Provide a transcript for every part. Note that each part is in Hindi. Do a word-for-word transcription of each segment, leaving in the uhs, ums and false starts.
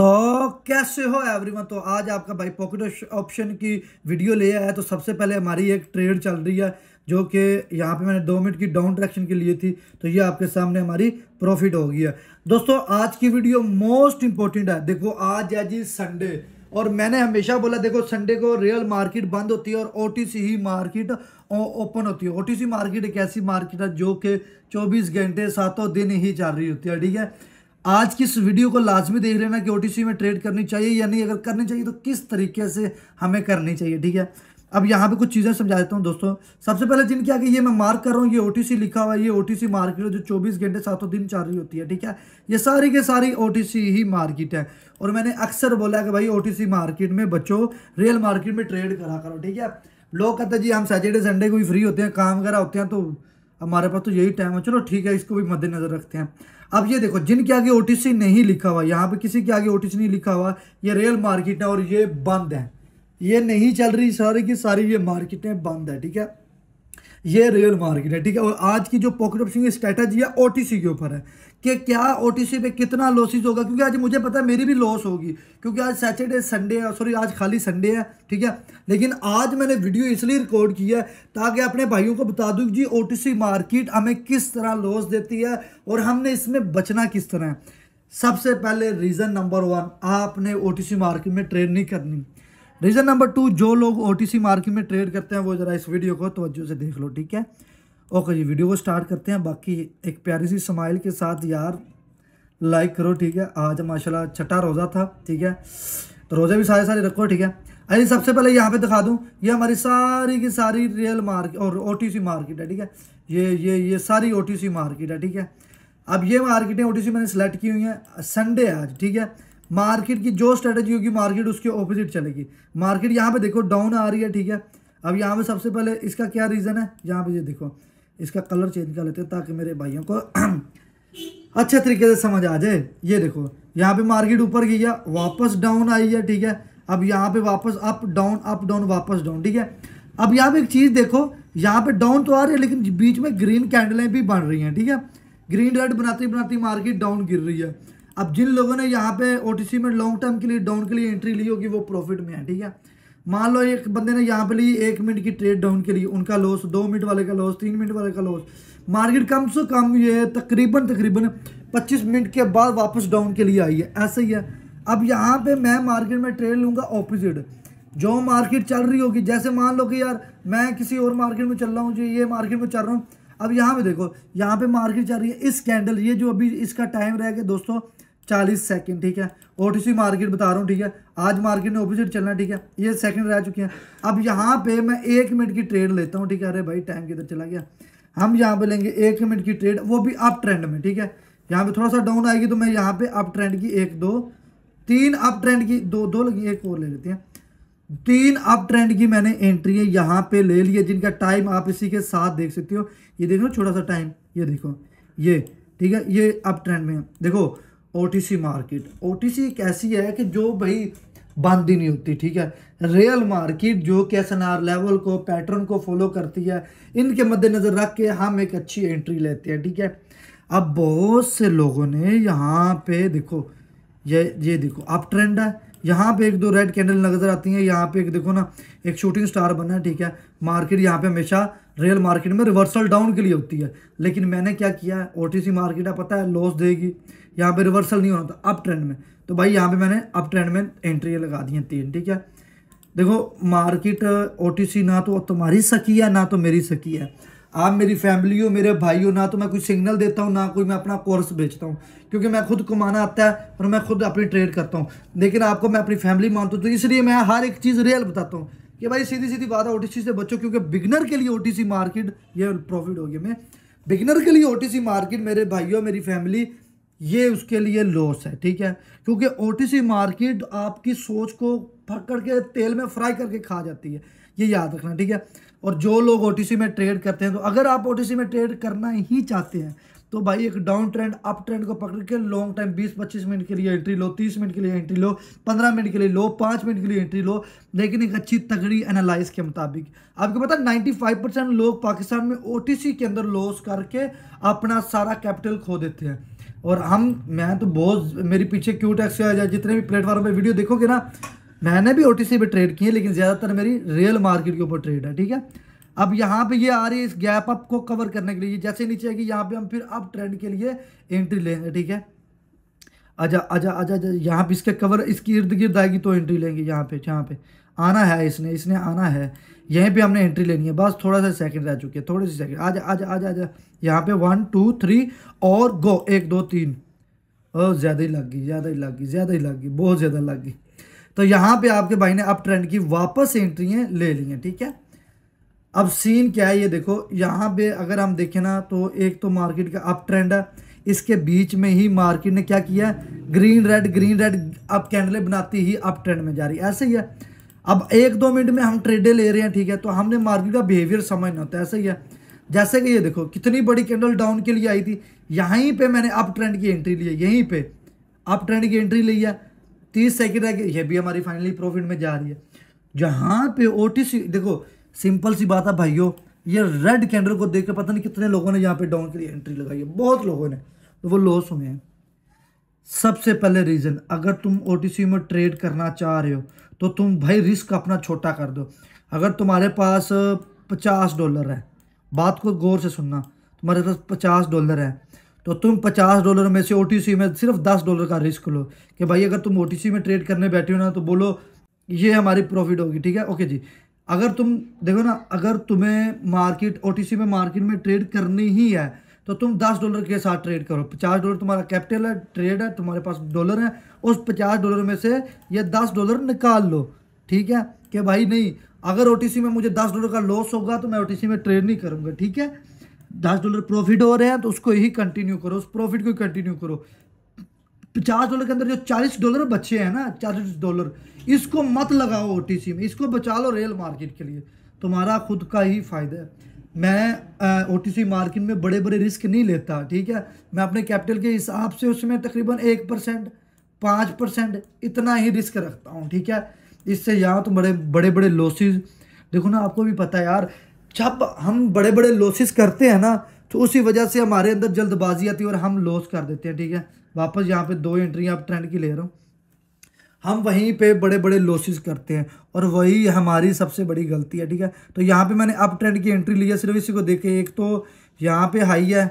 तो कैसे हो एवरीवन। तो आज आपका भाई पॉकेट ऑप्शन की वीडियो ले आया है। तो सबसे पहले हमारी एक ट्रेड चल रही है जो कि यहाँ पे मैंने दो मिनट की डाउन डायरेक्शन के लिए थी, तो ये आपके सामने हमारी प्रॉफिट हो गई है। दोस्तों आज की वीडियो मोस्ट इम्पोर्टेंट है। देखो आज है जी संडे, और मैंने हमेशा बोला देखो संडे को रियल मार्केट बंद होती है और ओटीसी ही मार्केट ओपन होती है। ओटीसी मार्केट एक ऐसी मार्केट है जो कि चौबीस घंटे सातों दिन ही चल रही होती है, ठीक है। आज की इस वीडियो को लाजमी देख लेना कि ओटीसी में ट्रेड करनी चाहिए या नहीं, अगर करनी चाहिए तो किस तरीके से हमें करनी चाहिए, ठीक है। अब यहाँ पे कुछ चीज़ें समझा देता हूँ दोस्तों। सबसे पहले जिनके आगे ये मैं मार्क कर रहा हूँ, ये ओटीसी लिखा हुआ है, ये ओटीसी मार्केट है जो चौबीस घंटे सातों दिन चल रही होती है, ठीक है। ये सारी के सारी ओटीसी ही मार्केट है, और मैंने अक्सर बोला कि भाई ओटीसी मार्केट में बच्चों रियल मार्केट में ट्रेड करा करो, ठीक है। लोग कहते हैं जी हम सैटरडे संडे को ही फ्री होते हैं, काम वगैरह होते हैं, तो हमारे पास तो यही टाइम है, चलो ठीक है, इसको भी मद्देनजर रखते हैं। अब ये देखो जिनके आगे ओटीसी नहीं लिखा हुआ, यहाँ पे किसी के आगे ओटीसी नहीं लिखा हुआ, ये रियल मार्केट है और ये बंद है, ये नहीं चल रही, सारी की सारी ये मार्केटें बंद है, ठीक है। ये रियल मार्केट है, ठीक है। और आज की जो पॉकेट ऑप्शन की स्ट्रैटेजी है ओटीसी के ऊपर है कि क्या ओटीसी पे कितना लॉसेस होगा, क्योंकि आज मुझे पता है मेरी भी लॉस होगी, क्योंकि आज सैटरडे संडे है, सॉरी आज खाली संडे है, ठीक है। लेकिन आज मैंने वीडियो इसलिए रिकॉर्ड किया है ताकि अपने भाइयों को बता दूं जी ओटीसी मार्केट हमें किस तरह लॉस देती है और हमने इसमें बचना किस तरह है। सबसे पहले रीज़न नंबर वन, आपने ओटीसी मार्केट में ट्रेड नहीं करनी। रीज़न नंबर टू, जो लोग ओटीसी मार्केट में ट्रेड करते हैं वो ज़रा इस वीडियो को तवज्जो से देख लो, ठीक है। ओके जी, वीडियो को स्टार्ट करते हैं, बाकी एक प्यारी सी स्माइल के साथ यार लाइक करो, ठीक है। आज माशाल्लाह छठा रोज़ा था, ठीक है, तो रोज़े भी सारे सारे रखो, ठीक है। अरे सबसे पहले यहाँ पे दिखा दूँ, ये हमारी सारी की सारी रियल मार्केट और ओटीसी मार्केट है, ठीक है। ये ये ये सारी ओटीसी मार्केट है, ठीक है। अब ये मार्केटें ओटीसी मैंने सेलेक्ट की हुई हैं, संडे आज, ठीक है। मार्केट की जो स्ट्रेटजी होगी मार्केट उसके ऑपोजिट चलेगी। मार्केट यहाँ पे देखो डाउन आ रही है, ठीक है। अब यहाँ पे सबसे पहले इसका क्या रीज़न है, यहाँ पे ये देखो, इसका कलर चेंज कर लेते हैं ताकि मेरे भाइयों को अच्छे तरीके से समझ आ जाए। ये देखो यहाँ पे मार्केट ऊपर गई है, वापस डाउन आई है, ठीक है। अब यहाँ पर वापस अप डाउन अप डाउन वापस डाउन, ठीक है। अब यहाँ पर एक चीज़ देखो, यहाँ पर डाउन तो आ रही है लेकिन बीच में ग्रीन कैंडलें भी बन रही हैं, ठीक है। ग्रीन रेड बनाती बनाती मार्केट डाउन गिर रही है। अब जिन लोगों ने यहाँ पे ओटीसी में लॉन्ग टर्म के लिए डाउन के लिए एंट्री ली होगी वो प्रॉफिट में है, ठीक है। मान लो एक बंदे ने यहाँ पे ली एक मिनट की ट्रेड डाउन के लिए, उनका लॉस, दो मिनट वाले का लॉस, तीन मिनट वाले का लॉस। मार्केट कम से कम ये तकरीबन तकरीबन पच्चीस मिनट के बाद वापस डाउन के लिए आई है, ऐसे ही है। अब यहाँ पर मैं मार्केट में ट्रेड लूँगा ऑपोजिट, जो मार्केट चल रही होगी। जैसे मान लो कि यार मैं किसी और मार्केट में चल रहा हूँ, जो ये मार्केट में चल रहा हूँ। अब यहाँ पर देखो यहाँ पर मार्केट चल रही है, इस कैंडल ये जो अभी इसका टाइम रहेगा दोस्तों चालीस सेकंड, ठीक है। ओटीसी मार्केट बता रहा हूँ, ठीक है। आज मार्केट ने ऑपोजिट चलना, ठीक है। ये सेकंड रह चुके हैं। अब यहाँ पे मैं एक मिनट की ट्रेड लेता हूँ, ठीक है। अरे भाई टाइम किधर चला गया, हम यहाँ पे लेंगे एक मिनट की ट्रेड, वो भी अप ट्रेंड में, ठीक है। यहाँ पे थोड़ा सा डाउन आएगी तो मैं यहाँ पे अप ट्रेंड की एक दो तीन अप ट्रेंड की दो दो लगी, एक और ले लेते हैं, तीन अप ट्रेंड की मैंने एंट्री यहाँ पे ले ली है, जिनका टाइम आप इसी के साथ देख सकते हो। ये देखो छोटा सा टाइम, ये देखो ये, ठीक है, ये अप ट्रेंड में। देखो ओटीसी मार्केट, ओटीसी एक ऐसी है कि जो भाई बंद ही नहीं होती, ठीक है। रियल मार्केट जो कि एस एन आर लेवल को पैटर्न को फॉलो करती है, इनके मद्देनज़र रख के हम एक अच्छी एंट्री लेते हैं, ठीक है। अब बहुत से लोगों ने यहाँ पे देखो ये ये देखो अप ट्रेंड है, यहाँ पे एक दो रेड कैंडल नज़र आती हैं, यहाँ पे एक देखो ना एक शूटिंग स्टार बना है, ठीक है। मार्केट यहाँ पे हमेशा रियल मार्केट में रिवर्सल डाउन के लिए होती है, लेकिन मैंने क्या किया है, ओटीसी मार्केट है पता है लॉस देगी, यहाँ पे रिवर्सल नहीं होना था अप ट्रेंड में, तो भाई यहाँ पे मैंने अप ट्रेंड में एंट्री लगा दी है तीन, ठीक है। देखो मार्केट ओटीसी ना तो तुम्हारी सकी है ना तो मेरी सकी है, आप मेरी फैमिली हो मेरे भाई हो, ना तो मैं कोई सिग्नल देता हूँ ना कोई मैं अपना कोर्स बेचता हूँ, क्योंकि मैं खुद कमाना आता है और मैं खुद अपनी ट्रेड करता हूँ, लेकिन आपको मैं अपनी फैमिली मानता हूँ, तो इसलिए मैं हर एक चीज़ रियल बताता हूँ कि भाई सीधी सीधी बात है ओटीसी से बचो, क्योंकि बिगनर के लिए ओटीसी मार्केट ये प्रॉफिट हो गया। मैं बिगनर के लिए ओटीसी मार्केट मेरे भाइयों मेरी फैमिली ये उसके लिए लॉस है, ठीक है, क्योंकि ओटीसी मार्केट आपकी सोच को पकड़ के तेल में फ्राई करके खा जाती है, ये याद रखना, ठीक है। और जो लोग ओटीसी में ट्रेड करते हैं, तो अगर आप ओटीसी में ट्रेड करना ही चाहते हैं तो भाई एक डाउन ट्रेंड अप ट्रेंड को पकड़ के लॉन्ग टाइम बीस पच्चीस मिनट के लिए एंट्री लो, तीस मिनट के लिए एंट्री लो, पंद्रह मिनट के लिए लो, पाँच मिनट के लिए एंट्री लो, लेकिन एक अच्छी तगड़ी एनालाइज के मुताबिक। आपको पता है पचानवे परसेंट लोग पाकिस्तान में ओटीसी के अंदर लॉस करके अपना सारा कैपिटल खो देते हैं, और हम मैं तो बहुत मेरे पीछे क्यू टैक्स या जितने भी प्लेटफॉर्म पे वीडियो देखोगे ना, मैंने भी ओटीसी पे ट्रेड किए, लेकिन ज़्यादातर मेरी रियल मार्केट के ऊपर ट्रेड है। ठीक है, अब यहाँ पे ये आ रही है, इस गैप अप को कवर करने के लिए जैसे नीचे आएगी यहाँ पे हम फिर अप ट्रेंड के लिए एंट्री लेंगे। ठीक है, आजा आजा आजा आजा, यहाँ पे इसके कवर इसकी इर्द गिर्द आएगी तो एंट्री लेंगे। यहाँ पे यहाँ पे आना है, इसने इसने आना है, यहीं पे हमने एंट्री लेनी है। बस थोड़ा सा सेकंड रह चुके हैं, थोड़े से सेकंड। आजा आजा आजा आजा, यहाँ पे वन टू थ्री और गो, एक दो तीन। ओ ज़्यादा ही लग गई, ज़्यादा ही लग गई, ज़्यादा ही लग गई, बहुत ज़्यादा लग गई। तो यहाँ पर आपके भाई ने अप ट्रेंड की वापस एंट्रियाँ ले ली हैं। ठीक है, अब सीन क्या है ये देखो, यहाँ पे अगर हम देखें ना तो एक तो मार्केट का अप ट्रेंड है, इसके बीच में ही मार्केट ने क्या किया, green red green red up कैंडलें बनाती ही अप ट्रेंड में जा रही है। ऐसे ही है, अब एक दो मिनट में हम ट्रेडें ले रहे हैं। ठीक है, तो हमने मार्केट का बिहेवियर समझना होता है। ऐसे ही है, जैसे कि ये देखो कितनी बड़ी कैंडल डाउन के लिए आई थी, यहीं पर मैंने अप ट्रेंड की एंट्री ली है, यहीं पर अप ट्रेंड की एंट्री ली है। तीस सेकेंड है कि यह भी हमारी फाइनली प्रॉफिट में जा रही है। जहाँ पे ओ टी सी देखो, सिंपल सी बात है भाइयों, ये रेड कैंडल को देखकर पता नहीं कितने लोगों ने यहाँ पे डाउन के लिए एंट्री लगाई है, बहुत लोगों ने, तो वो लॉस हुए हैं। सबसे पहले रीज़न, अगर तुम ओटीसी में ट्रेड करना चाह रहे हो तो तुम भाई रिस्क अपना छोटा कर दो। अगर तुम्हारे पास पचास डॉलर है, बात को गौर से सुनना, तुम्हारे पास पचास डॉलर है तो तुम पचास डॉलर में से ओटीसी में सिर्फ दस डॉलर का रिस्क लो कि भाई अगर तुम ओटीसी में ट्रेड करने बैठे हो ना तो बोलो ये हमारी प्रॉफिट होगी। ठीक है, ओके जी। अगर तुम देखो ना, अगर तुम्हें मार्केट ओटीसी में मार्केट में ट्रेड करनी ही है तो तुम दस डॉलर के साथ ट्रेड करो। पचास डॉलर तुम्हारा कैपिटल है, ट्रेड है, तुम्हारे पास डॉलर है, उस पचास डॉलर में से ये दस डॉलर निकाल लो। ठीक है, कि भाई नहीं अगर ओटीसी में मुझे दस डॉलर का लॉस होगा तो मैं ओटीसी में ट्रेड नहीं करूँगा। ठीक है, दस डॉलर प्रॉफिट हो रहे हैं तो उसको ही कंटिन्यू करो, उस प्रॉफिट को कंटिन्यू करो। पचास डॉलर के अंदर जो चालीस डॉलर बचे हैं ना, चालीस डॉलर इसको मत लगाओ ओटीसी में, इसको बचा लो रेल मार्केट के लिए, तुम्हारा खुद का ही फ़ायदा है। मैं ओटीसी मार्केट में बड़े बड़े रिस्क नहीं लेता। ठीक है, मैं अपने कैपिटल के हिसाब से उसमें तकरीबन एक परसेंट पाँच परसेंट इतना ही रिस्क रखता हूँ। ठीक है, इससे यहाँ तो बड़े बड़े बड़े लॉसेज देखो ना, आपको भी पता है यार, जब हम बड़े बड़े लॉसेज करते हैं ना तो उसी वजह से हमारे अंदर जल्दबाजी आती है और हम लॉस कर देते हैं। ठीक है, वापस यहाँ पे दो एंट्रियाँ आप ट्रेंड की ले रहा हूँ, हम वहीं पे बड़े बड़े लॉसेस करते हैं और वही हमारी सबसे बड़ी गलती है। ठीक है, तो यहाँ पे मैंने अप ट्रेंड की एंट्री ली है सिर्फ इसी को देखे। एक तो यहाँ पे हाई है,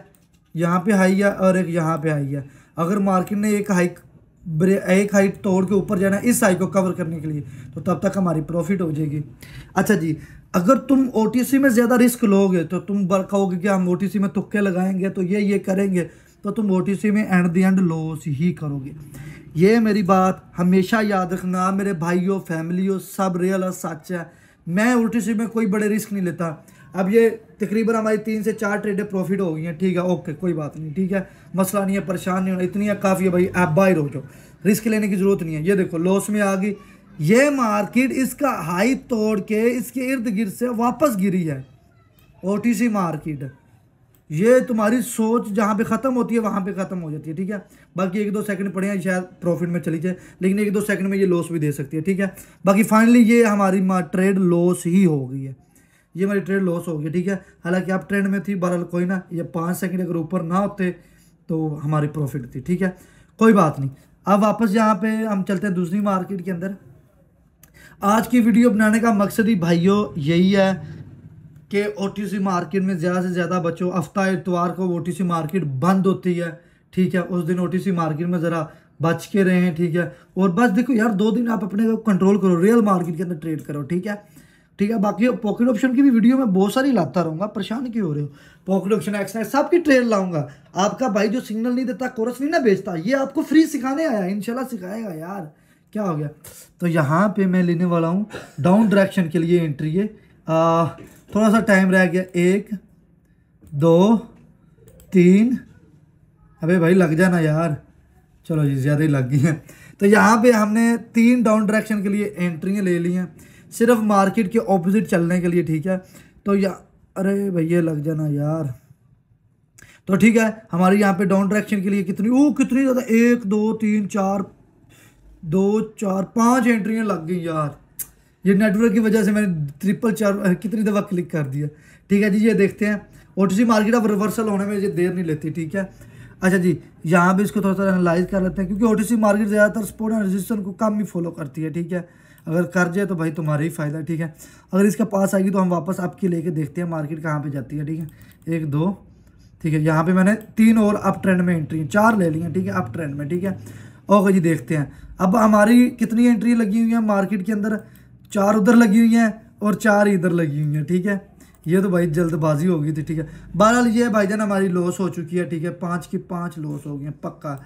यहाँ पे हाई है और एक यहाँ पे हाई है। अगर मार्केट ने एक हाई एक हाई तोड़ के ऊपर जाना है इस हाई को कवर करने के लिए तो तब तक हमारी प्रॉफिट हो जाएगी। अच्छा जी, अगर तुम ओटीसी में ज़्यादा रिस्क लोगे तो तुम कहोगे कि हम ओटीसी में तुक्के लगाएंगे तो ये ये करेंगे, तो तुम ओटीसी में एंड द एंड लॉस ही करोगे। ये मेरी बात हमेशा याद रखना मेरे भाइयों, फैमिलियों, सब रियल और सच है। मैं ओटीसी में कोई बड़े रिस्क नहीं लेता। अब ये तकरीबन हमारी तीन से चार ट्रेडें प्रॉफिट हो गई हैं। ठीक है, ओके, कोई बात नहीं, ठीक है, मसला नहीं है, परेशान नहीं होना, इतनी है काफ़ी है भाई, आप बाहर हो जाओ, रिस्क लेने की ज़रूरत नहीं है। ये देखो लॉस में आ गई, ये मार्केट इसका हाई तोड़ के इसके इर्द गिर्द से वापस गिरी है। ओटीसी मार्केट ये तुम्हारी सोच जहाँ पे ख़त्म होती है वहाँ पे ख़त्म हो जाती है। ठीक है, बाकी एक दो सेकंड पड़े हैं, शायद प्रॉफिट में चली जाए, लेकिन एक दो सेकंड में ये लॉस भी दे सकती है। ठीक है, बाकी फाइनली ये हमारी ट्रेड लॉस ही हो गई है, ये हमारी ट्रेड लॉस हो गई। ठीक है, हालांकि आप ट्रेंड में थी, बहरहाल कोई ना, ये पाँच सेकेंड अगर ऊपर ना होते तो हमारी प्रॉफिट थी। ठीक है, कोई बात नहीं। अब वापस यहाँ पर हम चलते हैं दूसरी मार्केट के अंदर। आज की वीडियो बनाने का मकसद ही भाइयों यही है कि ओटीसी मार्केट में ज़्यादा से ज़्यादा बचो। हफ्ता इतवार को ओटीसी मार्केट बंद होती है, ठीक है, उस दिन ओटीसी मार्केट में ज़रा बच के रहें। ठीक है, और बस देखो यार, दो दिन आप अपने को कंट्रोल करो, रियल मार्केट के अंदर ट्रेड करो। ठीक है, ठीक है, बाकी पॉकेट ऑप्शन की भी वीडियो में बहुत सारी लाता रहूँगा, परेशान क्यों हो रहे हो। पॉकेट ऑप्शन एक्सएक्स सब की ट्रेड लाऊंगा। आपका भाई जो सिग्नल नहीं देता, कोरस नहीं ना बेचता, ये आपको फ्री सिखाने आया, इंशाल्लाह सिखाएगा यार, क्या हो गया। तो यहाँ पर मैं लेने वाला हूँ डाउन डायरेक्शन के लिए एंट्री है, थोड़ा सा टाइम रह गया, एक दो तीन, अबे भाई लग जाना यार, चलो जी ज़्यादा ही लग गई हैं। तो यहाँ पे हमने तीन डाउन डायरेक्शन के लिए एंट्रियाँ ले ली हैं सिर्फ मार्केट के ऑपोजिट चलने के लिए। ठीक है, तो या अरे भैया लग जाना यार, तो ठीक है, हमारी यहाँ पे डाउन डायरेक्शन के लिए कितनी ओ कितनी ज़्यादा, एक दो तीन चार, दो चार पाँच एंट्रियाँ लग गई यार। ये नेटवर्क की वजह से मैंने ट्रिपल चार कितनी दफ़ा क्लिक कर दिया। ठीक है जी, ये देखते हैं ओटीसी मार्केट अब रिवर्सल होने में ये देर नहीं लेती। ठीक है, अच्छा जी, यहाँ भी इसको थोड़ा सा एनालाइज कर लेते हैं, क्योंकि ओटीसी मार्केट ज़्यादातर सपोर्ट एंड रेजिस्टेंस को कम ही फॉलो करती है। ठीक है, अगर कर जाए तो भाई तुम्हारा ही फ़ायदा। ठीक है, अगर इसके पास आएगी तो हम वापस आपकी लेके देखते हैं मार्केट कहाँ पे जाती है। ठीक है, एक दो, ठीक है, यहाँ पे मैंने तीन और अप ट्रेंड में एंट्री चार ले ली हैं। ठीक है, अप ट्रेंड में। ठीक है, ओके जी, देखते हैं अब हमारी कितनी एंट्री लगी हुई है मार्केट के अंदर। चार उधर लगी हुई हैं और चार इधर लगी हुई हैं। ठीक है, ये तो भाई जल्दबाजी हो गई थी। ठीक है, बहरहाल ये भाईजान हमारी लॉस हो चुकी है। ठीक है, पाँच की पाँच लॉस हो गई है पक्का।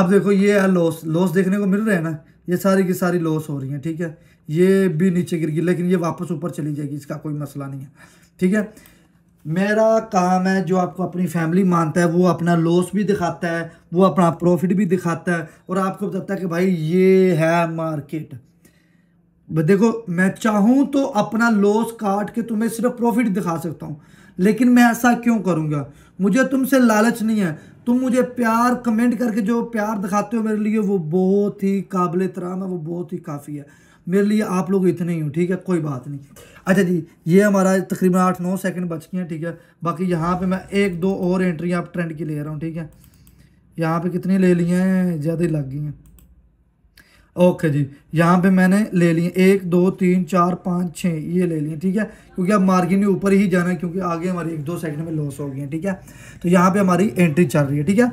अब देखो ये है लॉस, लॉस देखने को मिल रहे हैं ना, ये सारी की सारी लॉस हो रही है। ठीक है, ये भी नीचे गिर गई, लेकिन ये वापस ऊपर चली जाएगी, इसका कोई मसला नहीं है। ठीक है, मेरा काम है जो आपको अपनी फैमिली मानता है वो अपना लॉस भी दिखाता है, वो अपना प्रॉफिट भी दिखाता है, और आपको बताता है कि भाई ये है मार्केट। देखो, मैं चाहूँ तो अपना लॉस काट के तुम्हें सिर्फ प्रॉफिट दिखा सकता हूँ, लेकिन मैं ऐसा क्यों करूँगा? मुझे तुमसे लालच नहीं है। तुम मुझे प्यार कमेंट करके जो प्यार दिखाते हो मेरे लिए वो बहुत ही काबिल तराम है, वो बहुत ही काफ़ी है मेरे लिए। आप लोग इतने ही हो। ठीक है, कोई बात नहीं। अच्छा जी, ये हमारा तकरीबन आठ नौ सेकंड बच गए हैं। ठीक है, बाकी यहाँ पर मैं एक दो और एंट्री आप ट्रेंड की ले रहा हूँ। ठीक है, यहाँ पर कितनी ले ली हैं, ज़्यादा ही लग गई हैं। ओके जी, यहाँ पे मैंने ले लिए एक दो तीन चार पाँच छः, ये ले लिए। ठीक है, क्योंकि अब मार्केट ने ऊपर ही जाना है, क्योंकि आगे हमारी एक दो सेकंड में लॉस हो गई है। ठीक है, तो यहाँ पे हमारी एंट्री चल रही है। ठीक है,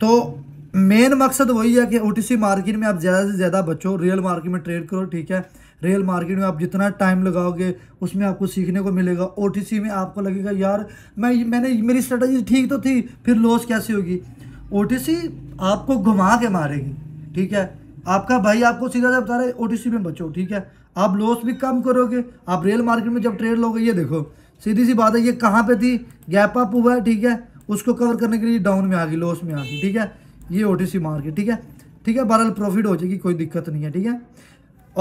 तो मेन मकसद वही है कि ओटीसी मार्केट में आप ज़्यादा से ज़्यादा बचो, रियल मार्केट में ट्रेड करो। ठीक है, रियल मार्केट में आप जितना टाइम लगाओगे उसमें आपको सीखने को मिलेगा। ओटीसी में आपको लगेगा यार मैं मैंने मेरी स्ट्रेटजी ठीक तो थी, फिर लॉस कैसे होगी। ओटीसी आपको घुमा के मारेगी। ठीक है, आपका भाई आपको सीधा सा बता रहा है ओटीसी में बचो। ठीक है, आप लॉस भी कम करोगे, आप रियल मार्केट में जब ट्रेड लोगे। ये देखो, सीधी सी बात है, ये कहाँ पे थी, गैप अप हुआ है। ठीक है, उसको कवर करने के लिए डाउन में आ गई, लॉस में आ गई। ठीक है, ये ओटीसी मार्केट। ठीक है, ठीक है, बहरहाल प्रॉफिट हो जाएगी, कोई दिक्कत नहीं है। ठीक है,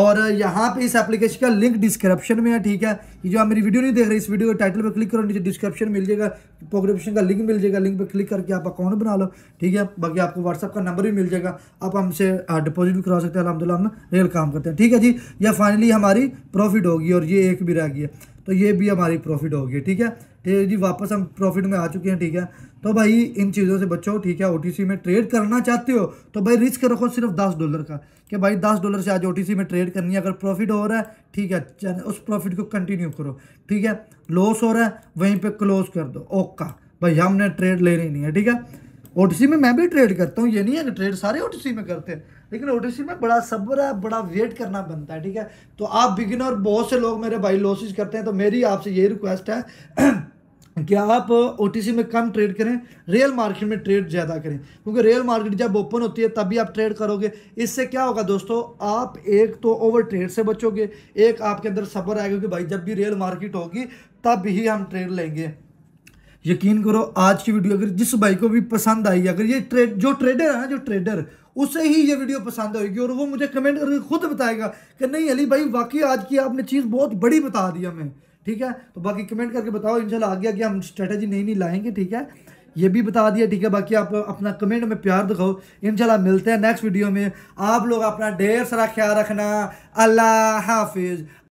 और यहाँ पे इस एप्लीकेशन का लिंक डिस्क्रिप्शन में है। ठीक है, ये जो आप मेरी वीडियो नहीं देख रहे, इस वीडियो के टाइटल पे क्लिक करो, नीचे डिस्क्रिप्शन मिल जाएगा, पॉकेट ऑप्शन का लिंक मिल जाएगा, लिंक पे क्लिक करके आप अकाउंट बना लो। ठीक है, बाकी आपको व्हाट्सअप का नंबर भी मिल जाएगा, आप हमसे डिपॉजिट भी करा सकते हैं। अलहमदिल्ला हम रियल काम करते हैं। ठीक है जी, यह फाइनली हमारी प्रॉफिट होगी, और ये एक भी रह गई है, तो ये भी हमारी प्रॉफिट होगी। ठीक है, ठीक है जी, वापस हम प्रॉफिट में आ चुके हैं। ठीक है, तो भाई इन चीज़ों से बचो। ठीक है, ओटीसी में ट्रेड करना चाहते हो तो भाई रिस्क रखो सिर्फ दस डॉलर का, कि भाई दस डॉलर से आज ओटीसी में ट्रेड करनी है। अगर प्रॉफिट हो रहा है, ठीक है, उस प्रॉफिट को कंटिन्यू करो। ठीक है, लॉस हो रहा है वहीं पे क्लोज कर दो। ओका भाई हमने ट्रेड लेनी नहीं है। ठीक है, ओटीसी में मैं भी ट्रेड करता हूँ, ये नहीं है कि ट्रेड सारे ओटीसी में करते हैं, लेकिन ओटीसी में बड़ा सब्र है, बड़ा वेट करना बनता है। ठीक है, तो आप बिगिनर, बहुत से लोग मेरे भाई लॉसेस करते हैं, तो मेरी आपसे यही रिक्वेस्ट है कि आप ओटीसी में कम ट्रेड करें, रियल मार्केट में ट्रेड ज़्यादा करें, क्योंकि रियल मार्केट जब ओपन होती है तभी आप ट्रेड करोगे। इससे क्या होगा दोस्तों, आप एक तो ओवर ट्रेड से बचोगे, एक आपके अंदर सब्र आएगा कि भाई जब भी रियल मार्केट होगी तब ही हम ट्रेड लेंगे। यकीन करो आज की वीडियो अगर जिस भाई को भी पसंद आई, अगर ये ट्रेड जो ट्रेडर है ना, जो ट्रेडर, उसे ही ये वीडियो पसंद आएगी, और वो मुझे कमेंट करके खुद बताएगा कि नहीं अली भाई वाकई आज की आपने चीज़ बहुत बड़ी बता दी हमें। ठीक है, तो बाकी कमेंट करके बताओ, इंशाल्लाह आगे आगे हम स्ट्रेटजी नई नई लाएंगे। ठीक है, ये भी बता दिया। ठीक है, बाकी आप अपना कमेंट में प्यार दिखाओ, इंशाल्लाह मिलते हैं नेक्स्ट वीडियो में। आप लोग अपना ढेर सारा ख्याल रखना, अल्लाह हाफिज़।